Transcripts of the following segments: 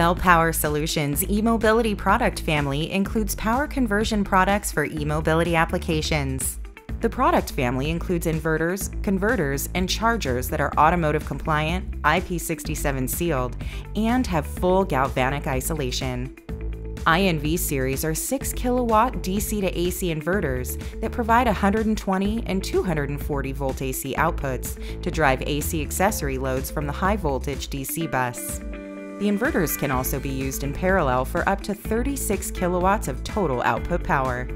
Bel Power Solutions eMobility product family includes power conversion products for eMobility applications. The product family includes inverters, converters, and chargers that are automotive compliant, IP67 sealed, and have full galvanic isolation. INV series are 6 kilowatt DC to AC inverters that provide 120 and 240 volt AC outputs to drive AC accessory loads from the high voltage DC bus. The inverters can also be used in parallel for up to 36 kilowatts of total output power.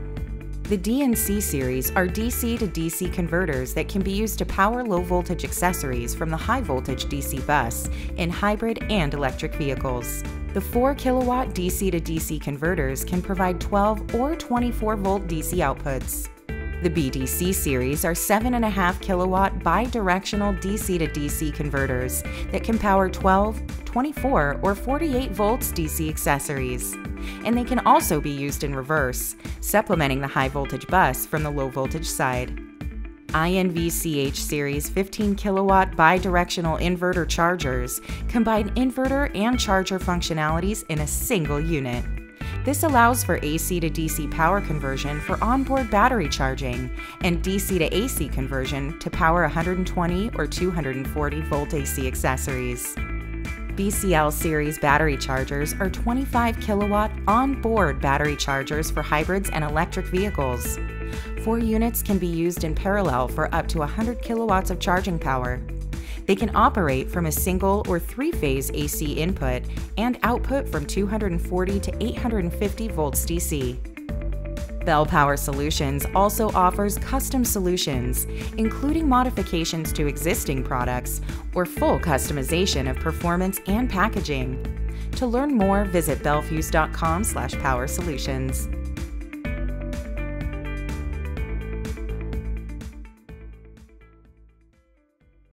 The DNC series are DC to DC converters that can be used to power low voltage accessories from the high voltage DC bus in hybrid and electric vehicles. The 4 kilowatt DC to DC converters can provide 12 or 24 volt DC outputs. The BDC series are 7.5 kilowatt bidirectional DC to DC converters that can power 12, 24, or 48 volts DC accessories. And they can also be used in reverse, supplementing the high voltage bus from the low voltage side. INVCH series 15 kilowatt bidirectional inverter chargers combine inverter and charger functionalities in a single unit. This allows for AC to DC power conversion for onboard battery charging and DC to AC conversion to power 120 or 240 volt AC accessories. BCL series battery chargers are 25 kilowatt onboard battery chargers for hybrids and electric vehicles. 4 units can be used in parallel for up to 100 kilowatts of charging power. They can operate from a single or 3-phase AC input and output from 240 to 850 volts DC. Bel Power Solutions also offers custom solutions, including modifications to existing products or full customization of performance and packaging. To learn more, visit belfuse.com/powersolutions.